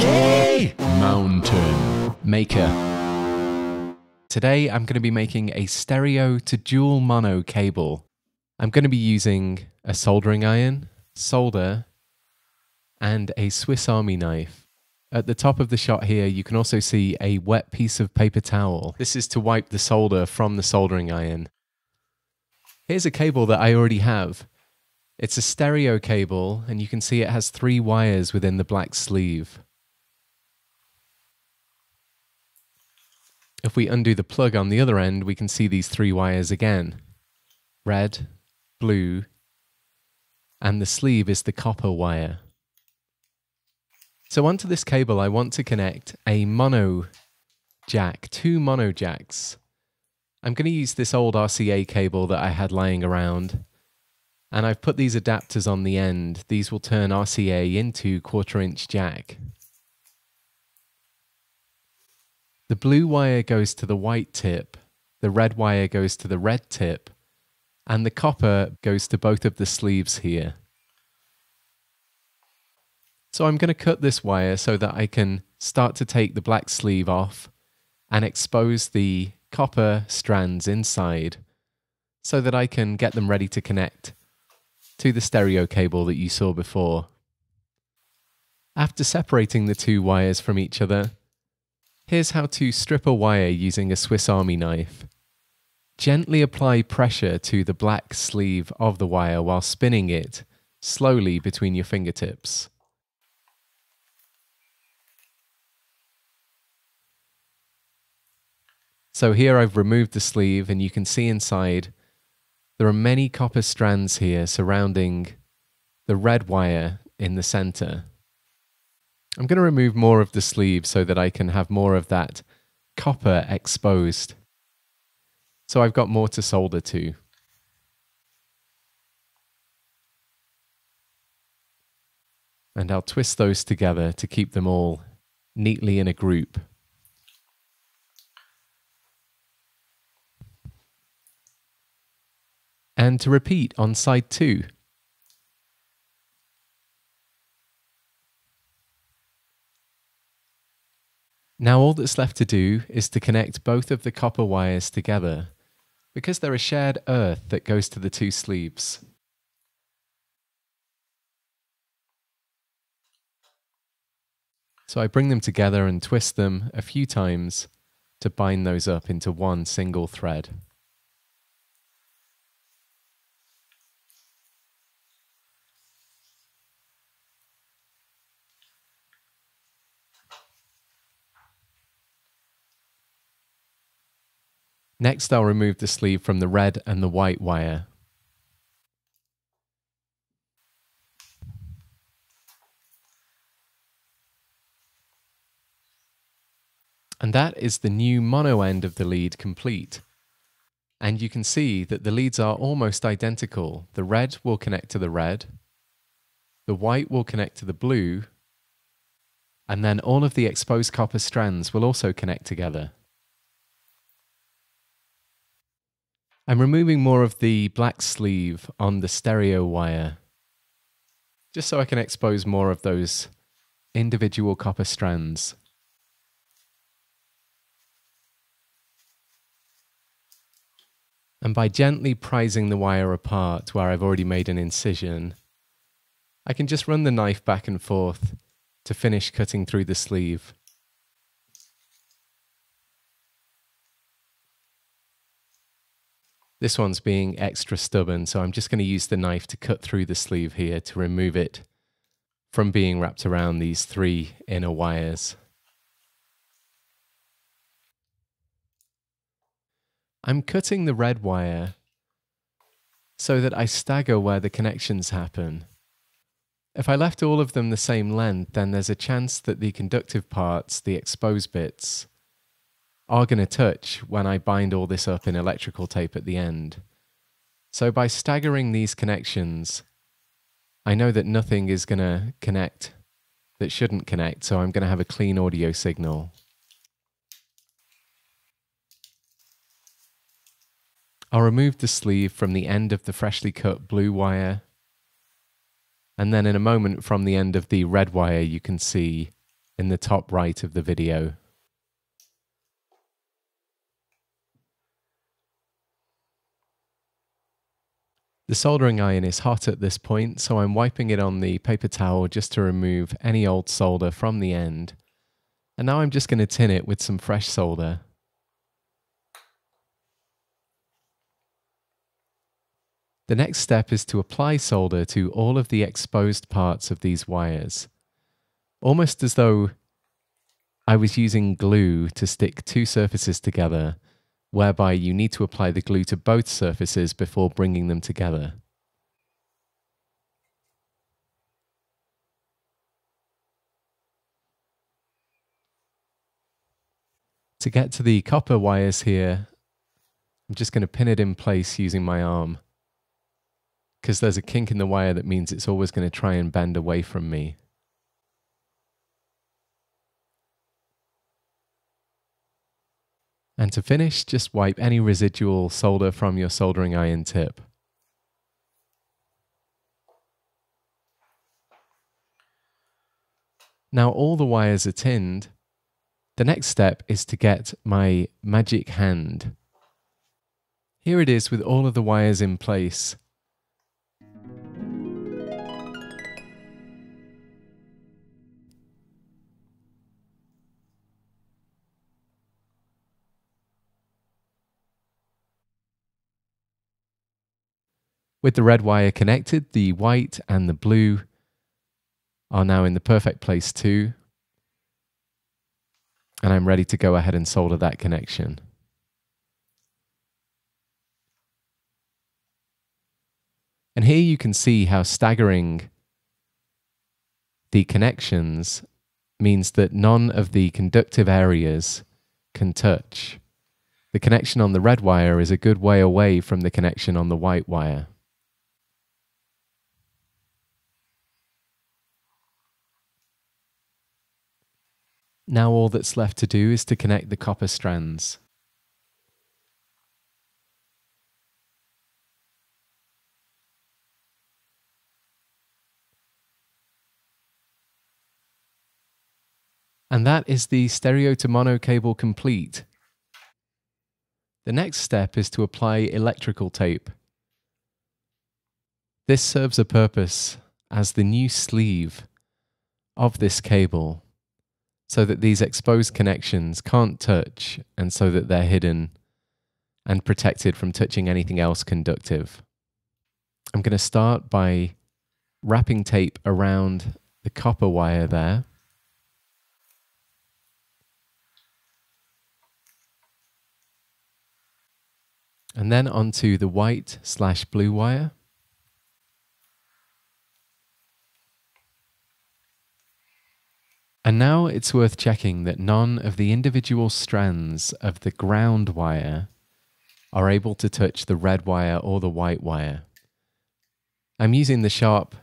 Rocky Mountain Maker. Today I'm going to be making a stereo to dual mono cable. I'm going to be using a soldering iron, solder, and a Swiss Army knife. At the top of the shot here you can also see a wet piece of paper towel. This is to wipe the solder from the soldering iron. Here's a cable that I already have. It's a stereo cable, and you can see it has 3 wires within the black sleeve. If we undo the plug on the other end, we can see these 3 wires again. Red, blue, and the sleeve is the copper wire. So onto this cable I want to connect a mono jack, 2 mono jacks. I'm going to use this old RCA cable that I had lying around. And I've put these adapters on the end. These will turn RCA into 1/4" jack. The blue wire goes to the white tip, the red wire goes to the red tip, and the copper goes to both of the sleeves here. So I'm going to cut this wire so that I can start to take the black sleeve off and expose the copper strands inside so that I can get them ready to connect to the stereo cable that you saw before. After separating the 2 wires from each other, here's how to strip a wire using a Swiss Army knife. Gently apply pressure to the black sleeve of the wire while spinning it slowly between your fingertips. So here I've removed the sleeve and you can see inside there are many copper strands here surrounding the red wire in the center. I'm going to remove more of the sleeve so that I can have more of that copper exposed. So I've got more to solder to. And I'll twist those together to keep them all neatly in a group. And to repeat on side 2. Now all that's left to do is to connect both of the copper wires together, because they're a shared earth that goes to the 2 sleeves. So I bring them together and twist them a few times to bind those up into one single thread. Next, I'll remove the sleeve from the red and the white wire. And that is the new mono end of the lead complete. And you can see that the leads are almost identical. The red will connect to the red, the white will connect to the blue, and then all of the exposed copper strands will also connect together. I'm removing more of the black sleeve on the stereo wire, just so I can expose more of those individual copper strands. And by gently prising the wire apart where I've already made an incision, I can just run the knife back and forth to finish cutting through the sleeve. This one's being extra stubborn, so I'm just going to use the knife to cut through the sleeve here to remove it from being wrapped around these 3 inner wires. I'm cutting the red wire so that I stagger where the connections happen. If I left all of them the same length, then there's a chance that the conductive parts, the exposed bits, are going to touch when I bind all this up in electrical tape at the end. So by staggering these connections, I know that nothing is going to connect that shouldn't connect, so I'm going to have a clean audio signal. I'll remove the sleeve from the end of the freshly cut blue wire, and then in a moment from the end of the red wire you can see in the top right of the video. The soldering iron is hot at this point, so I'm wiping it on the paper towel just to remove any old solder from the end. And now I'm just going to tin it with some fresh solder. The next step is to apply solder to all of the exposed parts of these wires, almost as though I was using glue to stick two surfaces together, whereby you need to apply the glue to both surfaces before bringing them together. To get to the copper wires here, I'm just going to pin it in place using my arm, because there's a kink in the wire that means it's always going to try and bend away from me. And to finish, just wipe any residual solder from your soldering iron tip. Now all the wires are tinned. The next step is to get my magic hand. Here it is with all of the wires in place. With the red wire connected, the white and the blue are now in the perfect place too. And I'm ready to go ahead and solder that connection. And here you can see how staggering the connections means that none of the conductive areas can touch. The connection on the red wire is a good way away from the connection on the white wire. Now all that's left to do is to connect the copper strands. And that is the stereo to mono cable complete. The next step is to apply electrical tape. This serves a purpose as the new sleeve of this cable, so that these exposed connections can't touch, and so that they're hidden and protected from touching anything else conductive. I'm going to start by wrapping tape around the copper wire there. And then onto the white / blue wire. And now it's worth checking that none of the individual strands of the ground wire are able to touch the red wire or the white wire. I'm using the sharp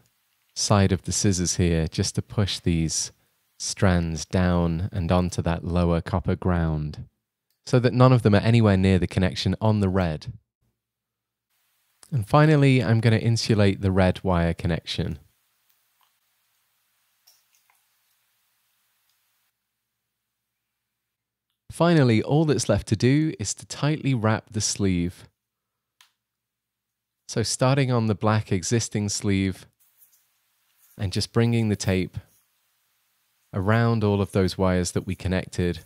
side of the scissors here just to push these strands down and onto that lower copper ground, so that none of them are anywhere near the connection on the red. And finally, I'm going to insulate the red wire connection. Finally, all that's left to do is to tightly wrap the sleeve. So starting on the black existing sleeve and just bringing the tape around all of those wires that we connected,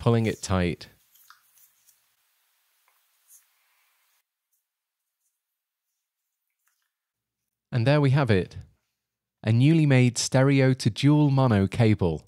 pulling it tight. And there we have it, a newly made stereo to dual mono cable.